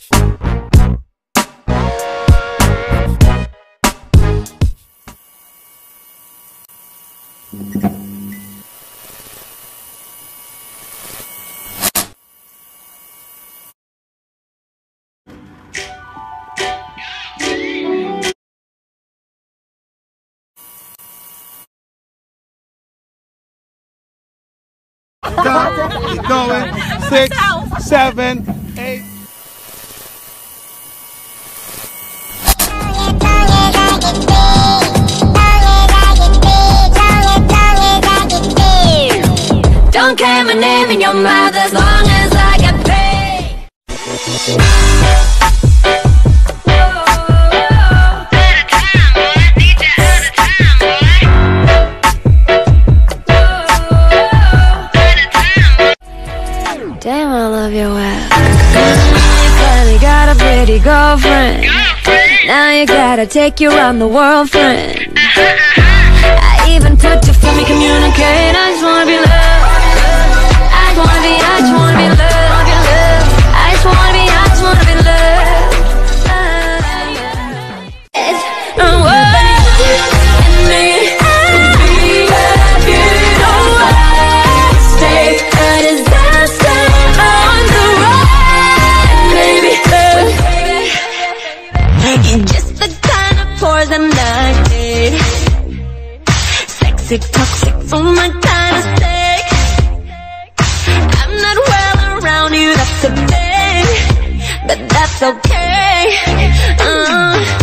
Keep going. 6, 7, 8. Don't care my name in your mouth as long as I get paid. Damn, I love your ass. You finally got a pretty girlfriend. Now you gotta take you around the world, friend. I even put you for me, communicate. I just wanna be loved. I just wanna be loved. I just wanna be loved. It's no word. Toxic for my kind of steak. I'm not well around you, that's a thing, but that's okay.